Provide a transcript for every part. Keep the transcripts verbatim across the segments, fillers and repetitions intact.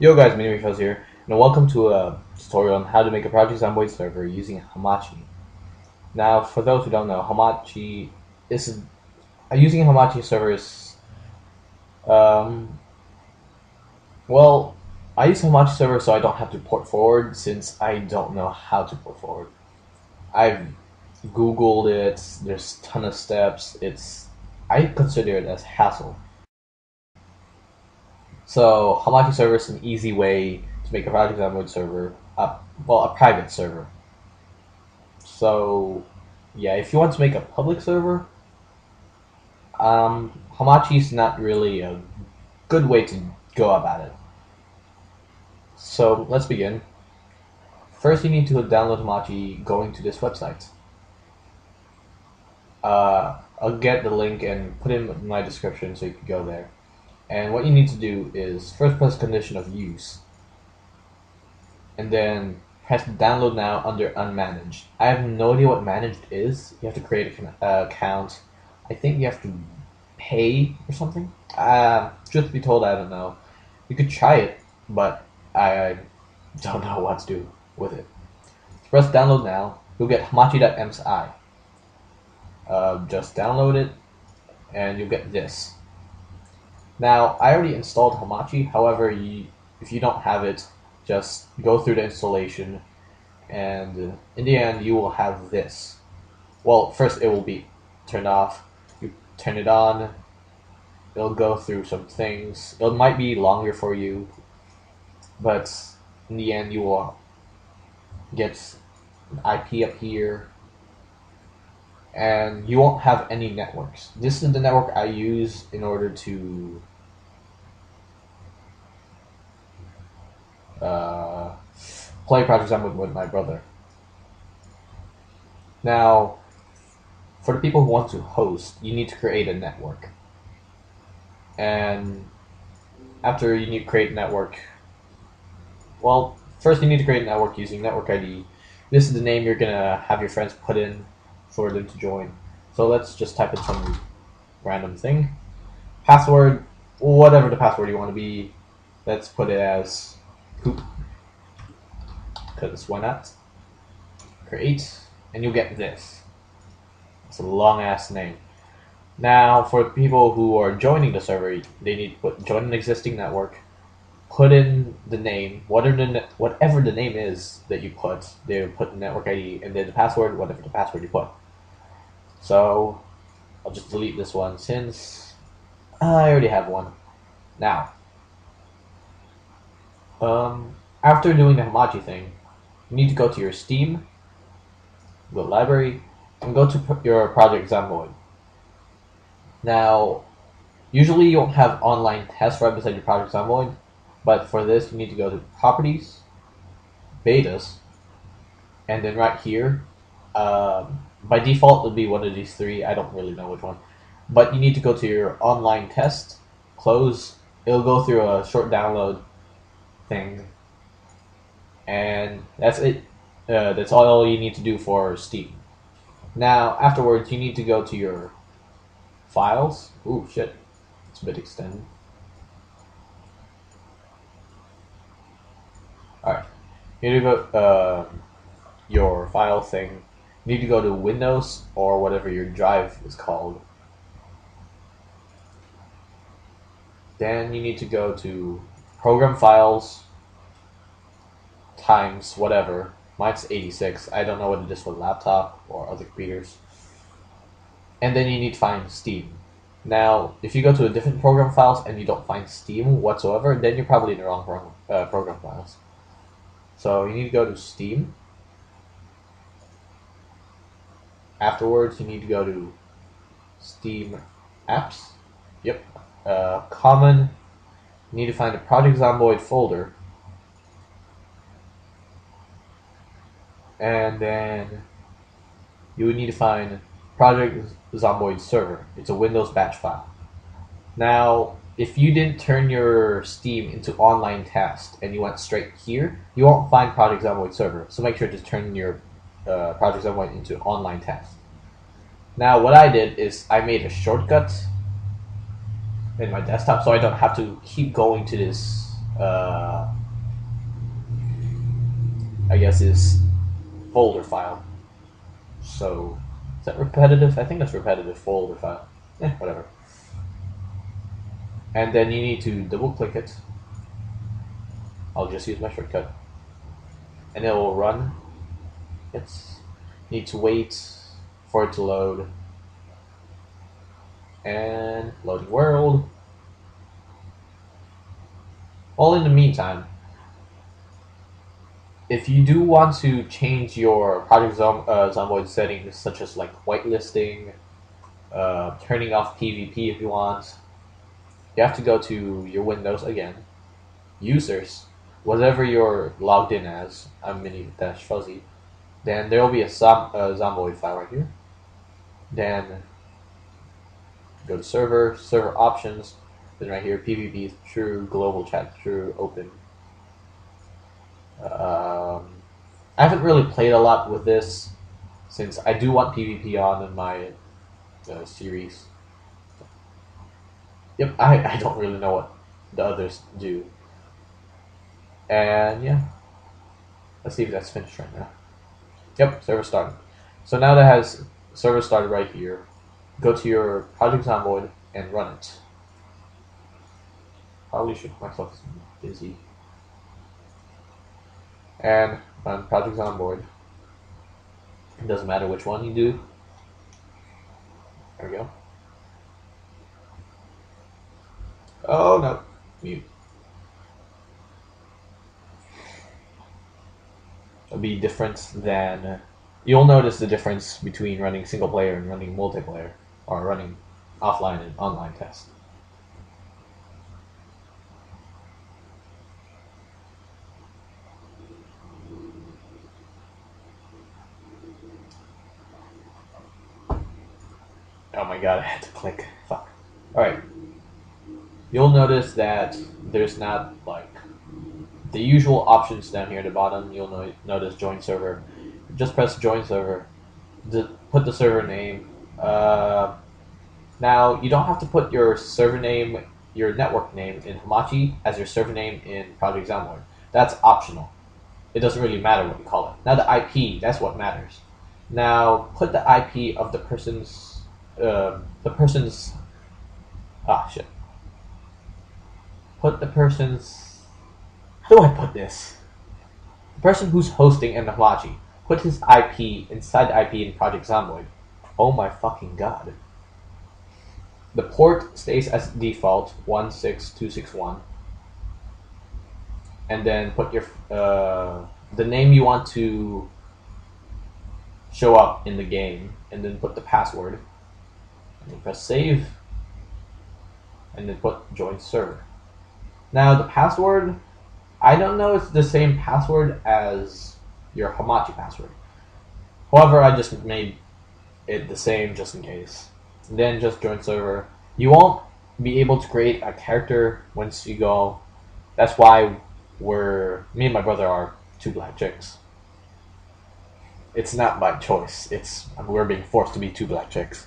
Yo guys, MiniMeFuzzy here, and welcome to a tutorial on how to make a Project Zomboid server using Hamachi. Now, for those who don't know, Hamachi is uh, using Hamachi servers. Um, well, I use Hamachi server so I don't have to port forward since I don't know how to port forward. I've Googled it. There's a ton of steps. It's I consider it as hassle. So Hamachi server is an easy way to make a Project Zomboid server, uh, well, a private server. So yeah, if you want to make a public server, um, Hamachi is not really a good way to go about it. So let's begin. First, you need to download Hamachi going to this website. Uh, I'll get the link and put it in my description so you can go there. And what you need to do is first press condition of use, and then press download now under unmanaged. I have no idea what managed is. You have to create an account. I think you have to pay or something. Uh, truth be told, I don't know. You could try it, but I don't know what to do with it. So press download now. You'll get hamachi dot m s i. Uh, just download it, and you'll get this. Now, I already installed Hamachi, however, you, if you don't have it, just go through the installation, and in the end, you will have this. Well, first it will be turned off, you turn it on, it'll go through some things, it might be longer for you, but in the end, you will get an I P up here, and you won't have any networks. This is the network I use in order to uh, play Project Zomboid with my brother. Now, for the people who want to host, you need to create a network. And after you need to create a network, well, first you need to create a network using network I D. This is the name you're gonna have your friends put in for them to join. So let's just type in some random thing. Password, whatever the password you want to be. Let's put it as poop, because why not? Create, and you'll get this. It's a long ass name. Now, for people who are joining the server, they need to put join an existing network, put in the name, whatever the, whatever the name is that you put, they put the network I D, and then the password, whatever the password you put. So I'll just delete this one since I already have one. Now, um, after doing the Hamachi thing, you need to go to your Steam, go to library, and go to your Project Zomboid. Now, usually you won't have online tests right beside your Project Zomboid, but for this, you need to go to Properties, Betas, and then right here, um, by default, it'll be one of these three. I don't really know which one. But you need to go to your online test, close. It'll go through a short download thing. And that's it. Uh, that's all you need to do for Steam. Now, afterwards, you need to go to your files. Ooh, shit. It's a bit extended. Alright, you need to go to uh, your file thing. You need to go to Windows or whatever your drive is called. Then you need to go to Program Files times whatever. Mine's eighty-six. I don't know whether this was a laptop or other computers. And then you need to find Steam. Now, if you go to a different program files and you don't find Steam whatsoever, then you're probably in the wrong program, uh, program files. So you need to go to Steam. Afterwards, you need to go to Steam Apps. Yep. Uh, common. You need to find a Project Zomboid folder. And then you would need to find Project Zomboid Server. It's a Windows batch file. Now, if you didn't turn your Steam into online test and you went straight here, you won't find Project Zomboid Server. So make sure to turn your uh, Project Zomboid into online test. Now what I did is I made a shortcut in my desktop so I don't have to keep going to this uh, I guess, is folder file. So, is that repetitive? I think that's repetitive folder file. Eh, whatever. And then you need to double click it. I'll just use my shortcut. And it will run. It's need to wait for it to load. And loading world. All in the meantime, if you do want to change your Project Zomboid uh, settings, such as like whitelisting, uh, turning off P v P if you want, you have to go to your Windows again, users, whatever you're logged in as, I'm Mini Fuzzy, then there will be a som uh, Zomboid file right here. Then go to server, server options. Then right here, P v P is true, global chat true, open. Um, I haven't really played a lot with this since I do want P v P on in my uh, series. Yep, I, I don't really know what the others do. And yeah, let's see if that's finished right now. Yep, server started. So now that has server started right here, go to your Project Zomboid and run it. Probably should keep myself busy. And run Project Zomboid. It doesn't matter which one you do. There we go. Oh no, mute. It'll be different than. You'll notice the difference between running single player and running multiplayer, or running offline and online tests. Oh my god, I had to click. Fuck. Alright. You'll notice that there's not, like, the usual options down here at the bottom. You'll no notice join server. Just press join server. D put the server name. Uh, now, you don't have to put your server name, your network name in Hamachi as your server name in Project Zomboid. That's optional. It doesn't really matter what you call it. Now the I P, that's what matters. Now, put the I P of the person's Uh, the person's ah shit. Put the person's. How do I put this? The person who's hosting in the Hamachi, put his I P inside the I P in Project Zomboid. Oh my fucking god. The port stays as default one six two six one, and then put your uh, the name you want to show up in the game, and then put the password. And press save, and then put join server. Now the password, I don't know if it's the same password as your Hamachi password. However, I just made it the same just in case. And then just join server. You won't be able to create a character once you go. That's why we're me and my brother are two black chicks. It's not by choice. It's we're being forced to be two black chicks.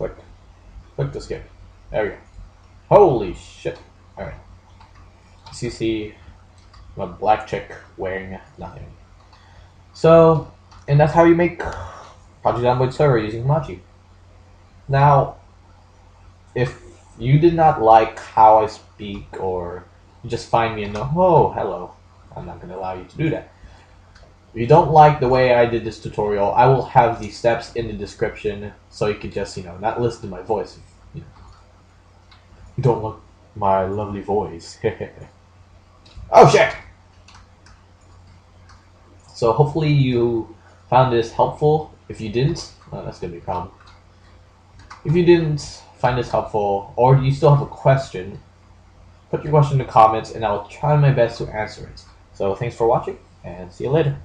Click. Click to skip. There we go. Holy shit. Alright. C C. I'm a black chick wearing nothing. So, and that's how you make Project Zomboid server using Hamachi. Now, if you did not like how I speak, or you just find me and know, oh, hello, I'm not going to allow you to do that. If you don't like the way I did this tutorial, I will have the steps in the description so you can just, you know, not listen to my voice. You don't like my lovely voice. Oh shit! So hopefully you found this helpful. If you didn't, well, that's gonna be a problem. If you didn't find this helpful, or you still have a question, put your question in the comments and I will try my best to answer it. So thanks for watching, and see you later.